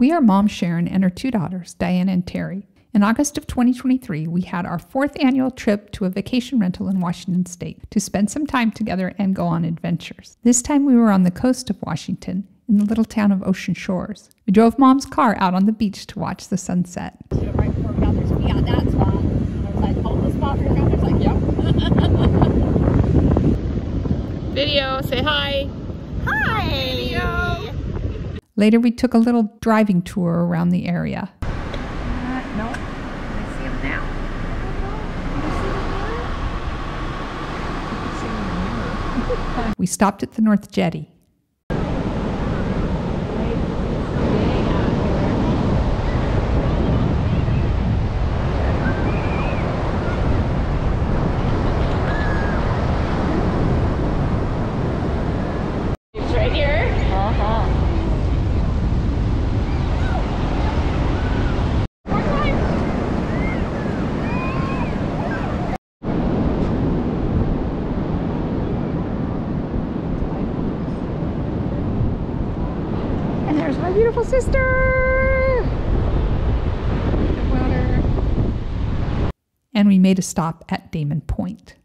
We are Mom Sharon and her two daughters, Diane and Terry. In August of 2023, we had our fourth annual trip to a vacation rental in Washington State to spend some time together and go on adventures. This time we were on the coast of Washington in the little town of Ocean Shores. We drove Mom's car out on the beach to watch the sunset. Right before we got there, so we got that spot. I was like, "Oh, the spot we got there." I was like, "Yep." Video, say hi. Hi. Video. Later, we took a little driving tour around the area. No, I see him now. We stopped at the North Jetty. It's right here. My beautiful sister! And we made a stop at Damon Point.